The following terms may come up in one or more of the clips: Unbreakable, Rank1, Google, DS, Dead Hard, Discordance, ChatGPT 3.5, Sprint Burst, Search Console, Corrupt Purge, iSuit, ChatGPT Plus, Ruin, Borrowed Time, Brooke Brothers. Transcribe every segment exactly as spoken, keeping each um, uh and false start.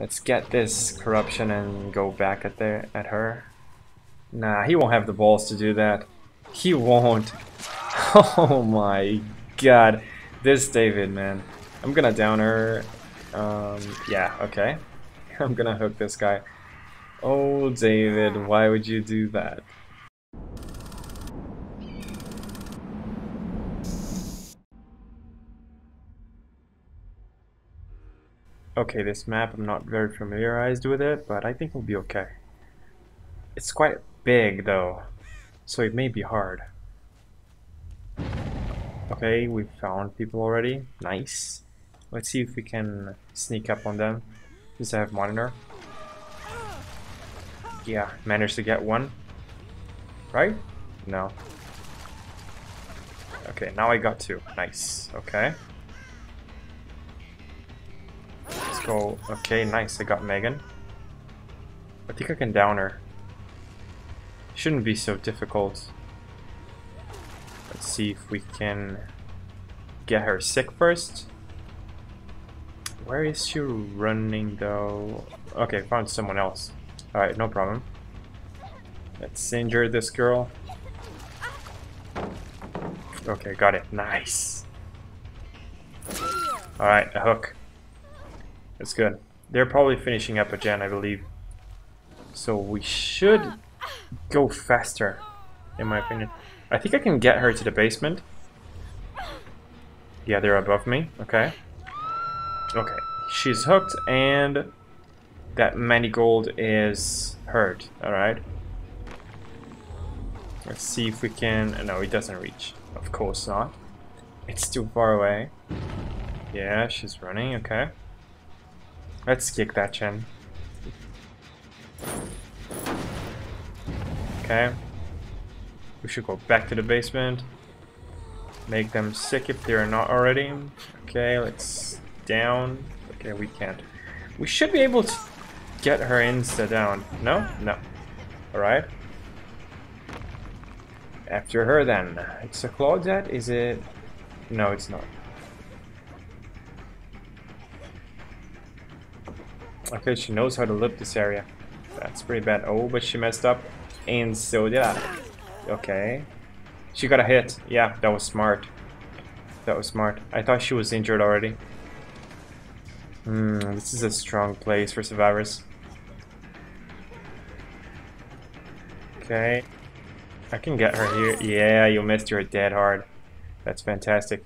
Let's get this corruption and go back at there at her. Nah, he won't have the balls to do that. He won't. Oh my god. This David, man. I'm gonna down her. Um, yeah, okay. I'm gonna hook this guy. Oh, David, why would you do that? Okay, this map, I'm not very familiarized with it, but I think we'll be okay. It's quite big though, so it may be hard. Okay, we found people already. Nice. Let's see if we can sneak up on them. Just have monitor. Yeah, managed to get one. Right? No. Okay, now I got two. Nice. Okay. Let's go. Okay, nice. I got Megan. I think I can down her. Shouldn't be so difficult. Let's see if we can get her sick first. Where is she running though? Okay, found someone else. Alright, no problem. Let's injure this girl. Okay, got it. Nice. Alright, a hook. That's good. They're probably finishing up a gen, I believe. So we should go faster, in my opinion. I think I can get her to the basement. Yeah, they're above me. Okay. Okay. She's hooked and... that Manigold is hurt. Alright. Let's see if we can... no, it doesn't reach. Of course not. It's too far away. Yeah, she's running. Okay. Let's kick that chin. Okay. We should go back to the basement. Make them sick if they're not already. Okay, let's down. Okay, we can't. We should be able to get her insta down. No? No. Alright. After her then. It's a Claudette? Is it... no, it's not. Okay, she knows how to loop this area. That's pretty bad. Oh, but she messed up. And so did I. Okay. She got a hit. Yeah, that was smart. That was smart. I thought she was injured already. Hmm, this is a strong place for survivors. Okay. I can get her here. Yeah, you missed your dead hard. That's fantastic.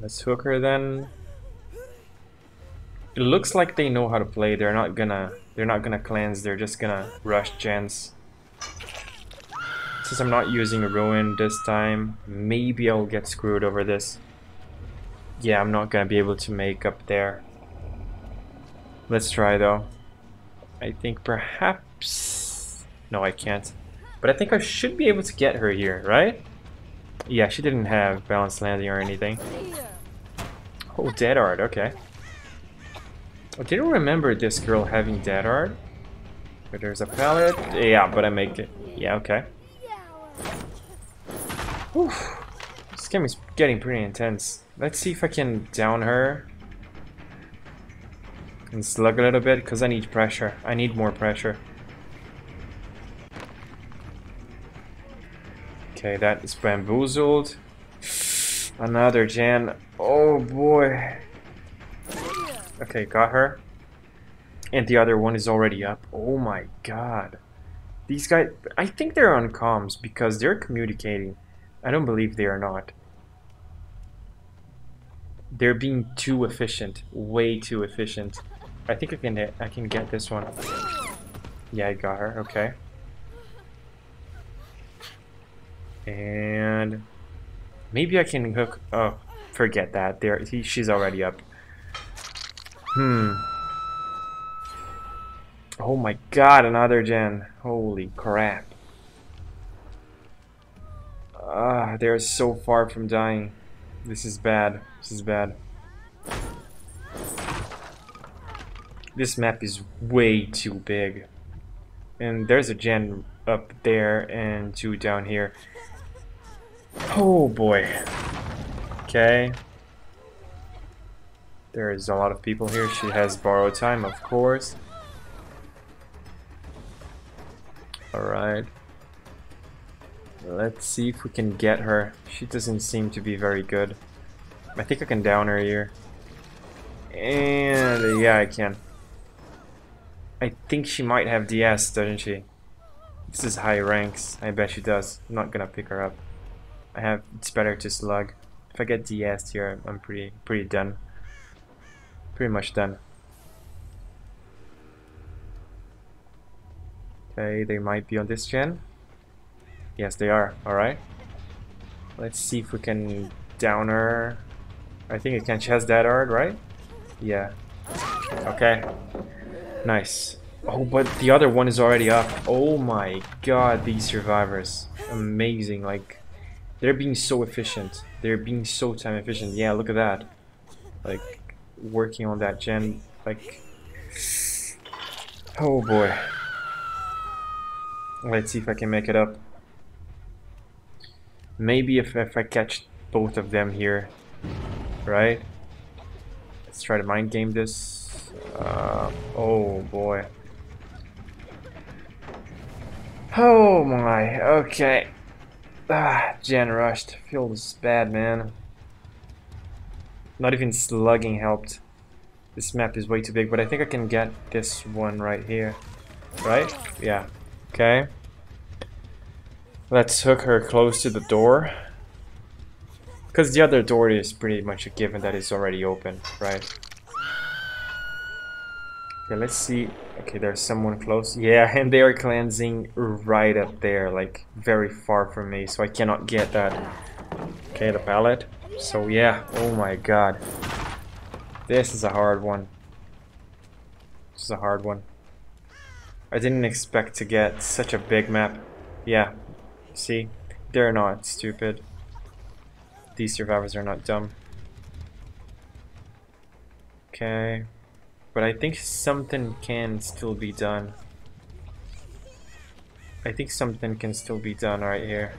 Let's hook her then. It looks like they know how to play. They're not gonna they're not gonna cleanse, they're just gonna rush gens. Since I'm not using Ruin this time, maybe I'll get screwed over this. Yeah, I'm not gonna be able to make up there. Let's try though. I think perhaps... no, I can't. But I think I should be able to get her here, right? Yeah, she didn't have balanced landing or anything. Oh, Dead Hard, okay. I didn't remember this girl having Dead Hard. But there's a pallet. Yeah, but I make it. Yeah, okay. Oof. This game is getting pretty intense. Let's see if I can down her and slug a little bit, because I need pressure. I need more pressure. Okay, that is bamboozled. Another gen. Oh boy. Okay, got her. And the other one is already up. Oh my god. These guys, I think they're on comms because they're communicating. I don't believe they are not. They're being too efficient, way too efficient. I think I can I can get this one. Yeah, I got her. Okay. And maybe I can hook. Oh, forget that. There, he, she's already up. Hmm. Oh my god, another gen. Holy crap. Ah, they're so far from dying. This is bad. This is bad. This map is way too big. And there's a gen up there and two down here. Oh boy. Okay. There is a lot of people here. She has borrowed time, of course. Alright. Let's see if we can get her. She doesn't seem to be very good. I think I can down her here. And yeah, I can. I think she might have D S, doesn't she? This is high ranks. I bet she does. I'm not gonna pick her up. I have. It's better to slug. If I get D S here, I'm pretty pretty done. Pretty much done. Okay, they might be on this gen. Yes, they are. Alright. Let's see if we can down her. I think it can. She has Dead Hard, right? Yeah. Okay. Nice. Oh, but the other one is already up. Oh my god, these survivors. Amazing. Like, they're being so efficient. They're being so time efficient. Yeah, look at that. Like, working on that gen. Like, oh boy. Let's see if I can make it up. Maybe if, if I catch both of them here, right? Let's try to mind game this. Uh, oh boy. Oh my, okay. Ah, gen rushed. Feels bad, man. Not even slugging helped. This map is way too big, but I think I can get this one right here. Right? Yeah. Okay. Let's hook her close to the door, because the other door is pretty much a given that it's already open, right? Okay, let's see. Okay, there's someone close. Yeah, and they are cleansing right up there, like very far from me, so I cannot get that. Okay, the pallet. So yeah, oh my god. This is a hard one. This is a hard one. I didn't expect to get such a big map. Yeah. See, they're not stupid. These survivors are not dumb. Okay. But I think something can still be done. I think something can still be done right here.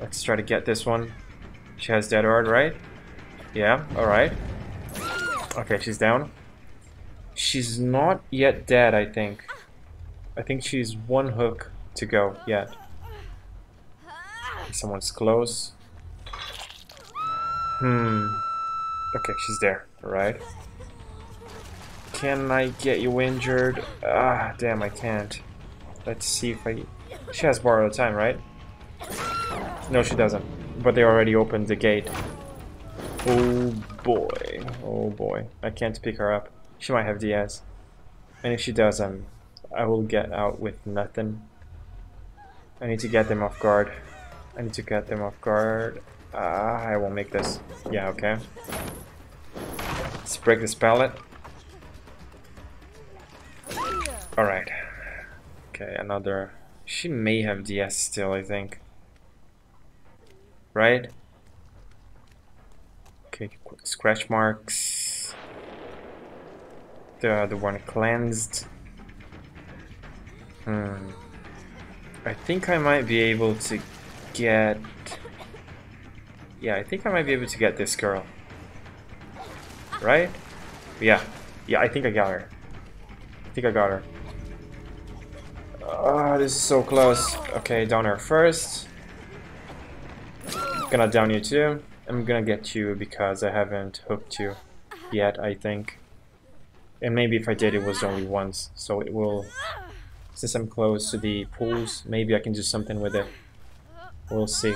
Let's try to get this one. She has Dead Hard, right? Yeah, alright. Okay, she's down. She's not yet dead, I think. I think she's one hook to go yet. Someone's close. Hmm. Okay, she's there. Alright. Can I get you injured? Ah, damn, I can't. Let's see if I... She has borrowed time, right? No, she doesn't. But they already opened the gate. Oh boy. Oh boy. I can't pick her up. She might have D S. And if she does, I'm... I will get out with nothing. I need to get them off guard. I need to get them off guard. Uh, I won't make this. Yeah, okay. Let's break this pallet. Alright. Okay, another... She may have D S still, I think. Right? Okay, scratch marks. The other one cleansed. Hmm. I think I might be able to... get... Yeah, I think I might be able to get this girl. Right? Yeah. Yeah, I think I got her. I think I got her. Oh, this is so close. Okay, down her first. Gonna down you too. I'm gonna get you because I haven't hooked you yet, I think. And maybe if I did, it was only once. So it will... Since I'm close to the pools, maybe I can do something with it. We'll see.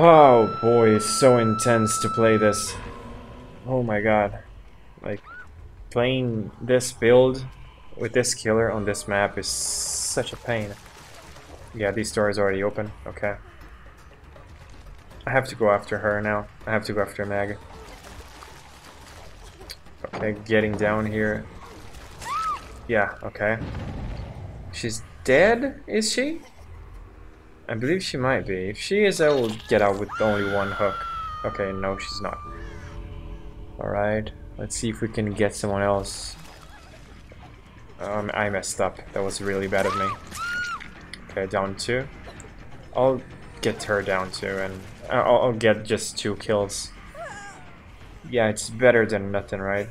Oh boy, it's so intense to play this. Oh my god. Like, playing this build with this killer on this map is such a pain. Yeah, these doors are already open. Okay. I have to go after her now. I have to go after Meg. Okay, getting down here. Yeah, okay. She's... dead? Is she? I believe she might be. If she is, I will get out with only one hook. Okay, no, she's not. Alright, let's see if we can get someone else. Um, I messed up. That was really bad of me. Okay, down two. I'll get her down two, and I'll, I'll get just two kills. Yeah, it's better than nothing, right?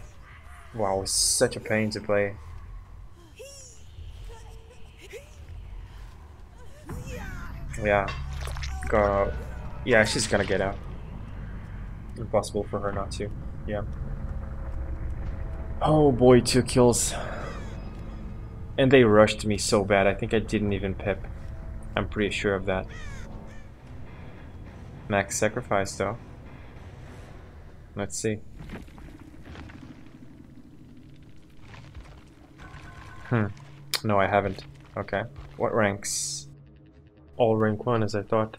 Wow, it's such a pain to play. Yeah. Go. Yeah, she's gonna get out. Impossible for her not to. Yeah. Oh boy, two kills. And they rushed me so bad, I think I didn't even pip. I'm pretty sure of that. Max sacrifice though. Let's see. Hmm. No, I haven't. Okay. What ranks? All rank one, as I thought.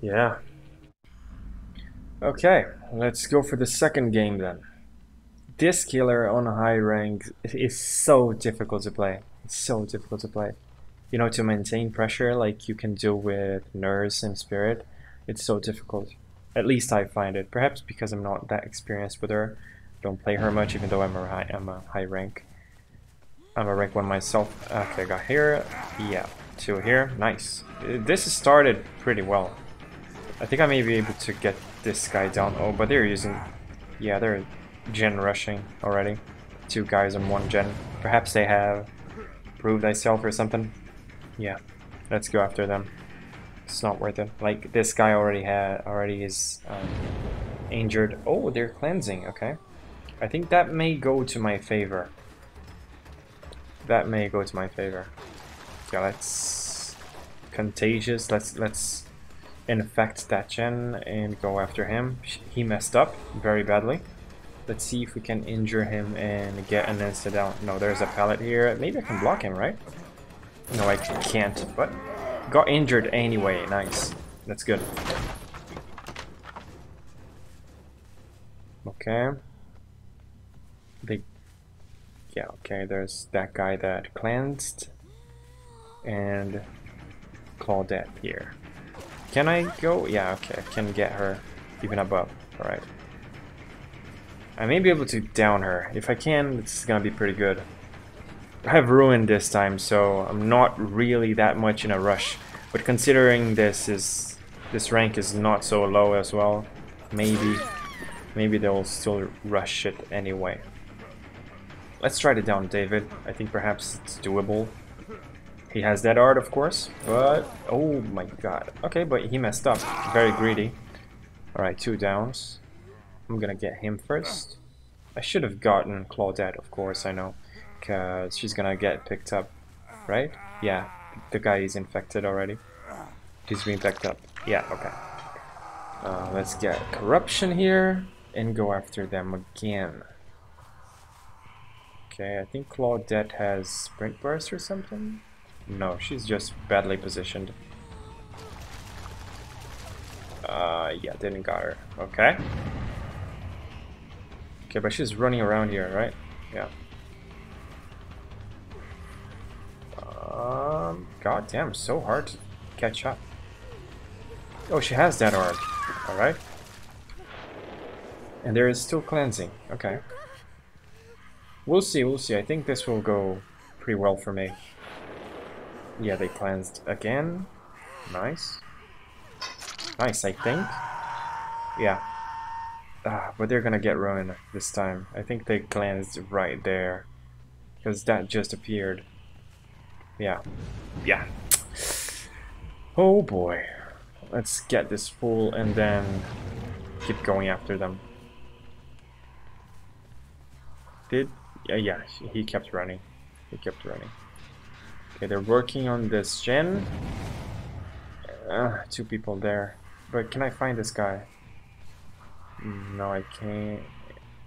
Yeah. Okay, let's go for the second game then. This killer on high rank is so difficult to play. It's so difficult to play. You know, to maintain pressure like you can do with Nurse and Spirit, it's so difficult. At least I find it. Perhaps because I'm not that experienced with her. Don't play her much, even though I'm a high, I'm a high rank. I'm a rank one myself. Okay, I got here. Yeah, two here. Nice. This started pretty well. I think I may be able to get this guy down. Oh, but they're using... Yeah, they're gen rushing already. Two guys and one gen. Perhaps they have proved thyself or something. Yeah, let's go after them. It's not worth it. Like, this guy already had already is um, injured. Oh, they're cleansing. Okay, I think that may go to my favor. That may go to my favor. Yeah, let's contagious. Let's let's infect that gen and go after him. He messed up very badly. Let's see if we can injure him and get an insta down. No, there's a pallet here. Maybe I can block him, right? No, I can't, but got injured anyway. Nice. That's good. Okay. They... Yeah, okay, there's that guy that cleansed. And... Claudette here. Can I go? Yeah, okay, I can get her even above. Alright. I may be able to down her. If I can, it's gonna be pretty good. I have ruined this time, so I'm not really that much in a rush. But considering this is this rank is not so low as well, maybe maybe they'll still rush it anyway. Let's try to down David. I think perhaps it's doable. He has Dead Hard, of course, but oh my god. Okay, but he messed up. Very greedy. All right, two downs. I'm gonna get him first. I should have gotten Claudette, of course, I know. Because she's gonna get picked up, right? Yeah, the guy is infected already. He's being picked up. Yeah, okay. Uh, let's get Corruption here and go after them again. Okay, I think Claudette has Sprint Burst or something? No, she's just badly positioned. Uh, yeah, didn't got her. Okay. Okay, but she's running around here, right? Yeah. Um, God damn, so hard to catch up. Oh, she has that orb. Alright. And there is still cleansing. Okay. We'll see, we'll see. I think this will go pretty well for me. Yeah, they cleansed again. Nice. Nice, I think. Yeah. Ah, but they're gonna get ruined this time. I think they cleansed right there. Because that just appeared. Yeah. Yeah. Oh boy. Let's get this full and then keep going after them. Did... Yeah, yeah, he kept running. He kept running. Okay, they're working on this gen. Uh, two people there. But can I find this guy? No, I can't.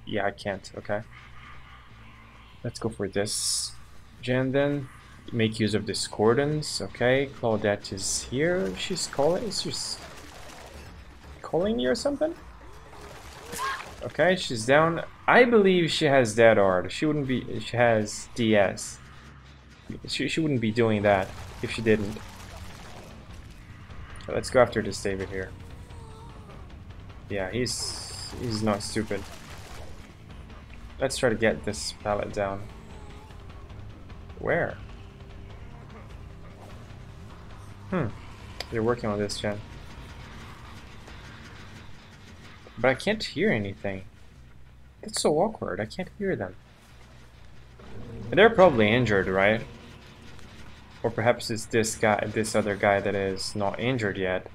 Yeah, I can't. Okay. Let's go for this gen then. Make use of Discordance. Okay, Claudette is here. She's calling. She's calling you or something? Okay, she's down. I believe she has Dead Hard. She wouldn't be. She has D S. She, she wouldn't be doing that if she didn't. So let's go after this David here. Yeah, he's he's not stupid. Let's try to get this pallet down. Where? Hmm. They're working on this gen. But I can't hear anything. It's so awkward, I can't hear them. They're probably injured, right? Or perhaps it's this guy, this other guy that is not injured yet.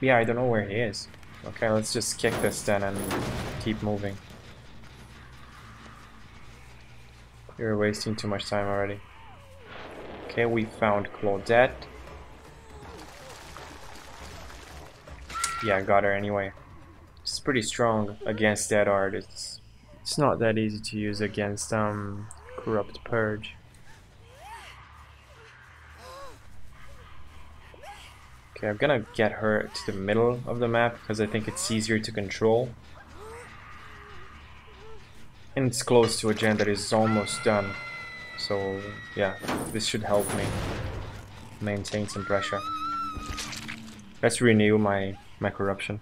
Yeah, I don't know where he is. Okay, let's just kick this then and keep moving. You're wasting too much time already. Okay, we found Claudette. Yeah, I got her anyway. She's pretty strong against Dead Hard. It's, it's not that easy to use against um Corrupt Purge. Okay, I'm gonna get her to the middle of the map because I think it's easier to control. And it's close to a gen that is almost done. So yeah, this should help me maintain some pressure. Let's renew my, my corruption.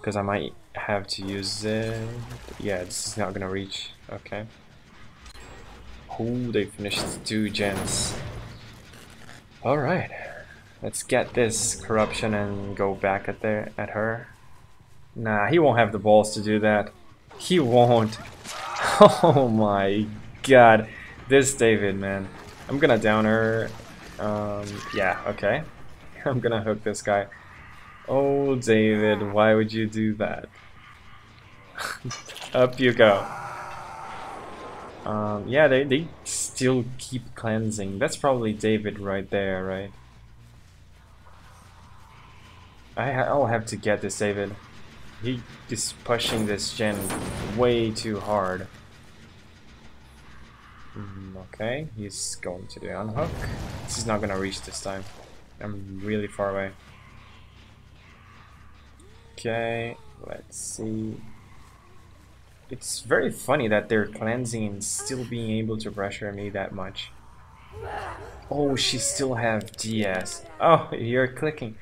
Because I might have to use it. Yeah, this is not gonna reach. Okay. Oh, they finished two gens. Alright. Let's get this corruption and go back at there at her. Nah, he won't have the balls to do that. He won't. Oh my god. This David, man. I'm gonna down her. Um, yeah, okay. I'm gonna hook this guy. Oh, David, why would you do that? Up you go. Um, yeah, they, they still keep cleansing. That's probably David right there, right? I ha I'll have to get this David. He is pushing this gen way too hard. Mm, okay, he's going to the unhook. This is not gonna reach this time. I'm really far away. Okay, let's see. It's very funny that they're cleansing and still being able to pressure me that much. Oh, she still have D S. Oh, you're clicking.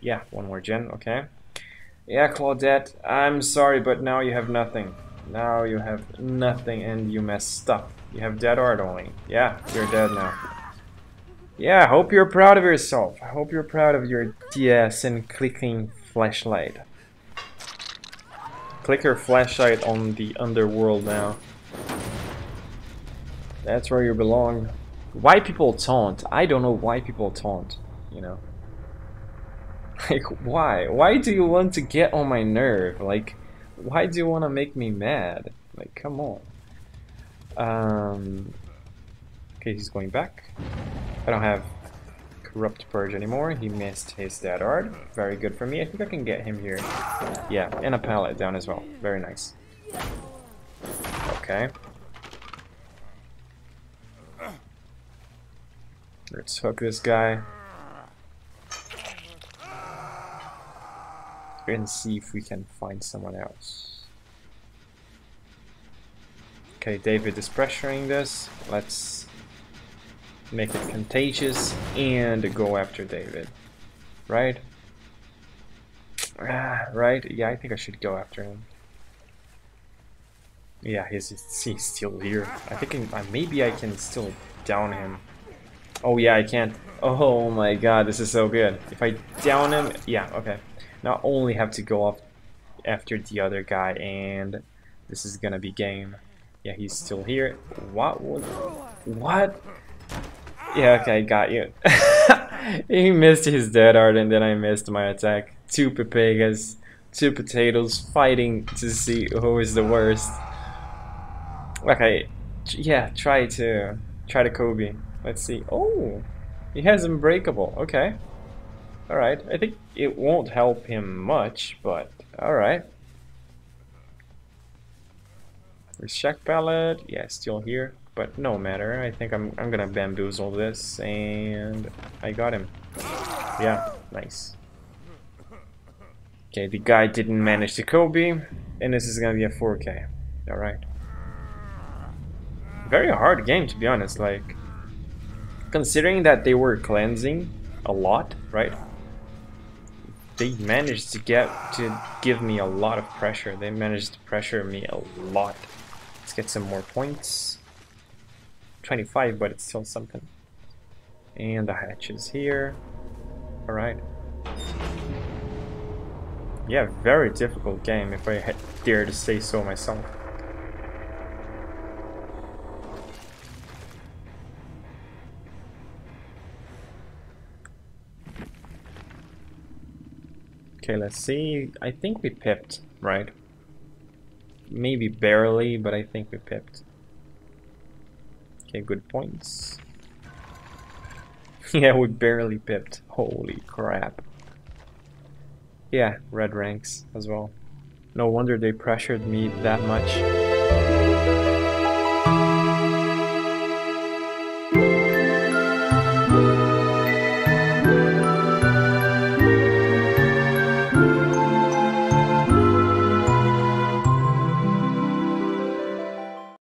Yeah, one more gen, okay. Yeah, Claudette, I'm sorry, but now you have nothing. Now you have nothing and you messed up. You have Dead Hard only. Yeah, you're dead now. Yeah, hope you're proud of yourself. I hope you're proud of your D S and clicking flashlight. Click your flashlight on the underworld now. That's where you belong. Why people taunt? I don't know why people taunt, you know. Like, why? Why do you want to get on my nerve? Like, why do you want to make me mad? Like, come on. Um, okay, he's going back. I don't have Corrupt Purge anymore. He missed his Dead Hard. Very good for me. I think I can get him here. Yeah, and a pallet down as well. Very nice. Okay. Let's hook this guy. And see if we can find someone else. Okay, David is pressuring this. Let's make it contagious and go after David, right? Ah, right? Yeah, I think I should go after him. Yeah, he's, he's still here. I think I, maybe I can still down him. Oh yeah, I can't. Oh my god, this is so good. If I down him, yeah, okay. Now I only have to go up after the other guy, and this is gonna be game. Yeah, he's still here. What? What? Yeah, okay, got you. He missed his Dead Hard and then I missed my attack. Two pepegas, two potatoes fighting to see who is the worst. Okay, yeah, try to try to Kobe. Let's see. Oh, he has Unbreakable. Okay, all right. I think it won't help him much, but all right. Shack pallet. Yeah, still here. But no matter, I think I'm, I'm gonna bamboozle this, and I got him. Yeah, nice. Okay, the guy didn't manage to Kobe, and this is gonna be a four K. Alright. Very hard game, to be honest, like, considering that they were cleansing a lot, right? They managed to get to give me a lot of pressure. They managed to pressure me a lot. Let's get some more points. twenty-five, but it's still something. And the hatch is here. Alright. Yeah, very difficult game, if I dare to say so myself. Okay, let's see. I think we pipped, right? Maybe barely, but I think we pipped. Okay, good points. Yeah, we barely pipped. Holy crap. Yeah, red ranks as well. No wonder they pressured me that much.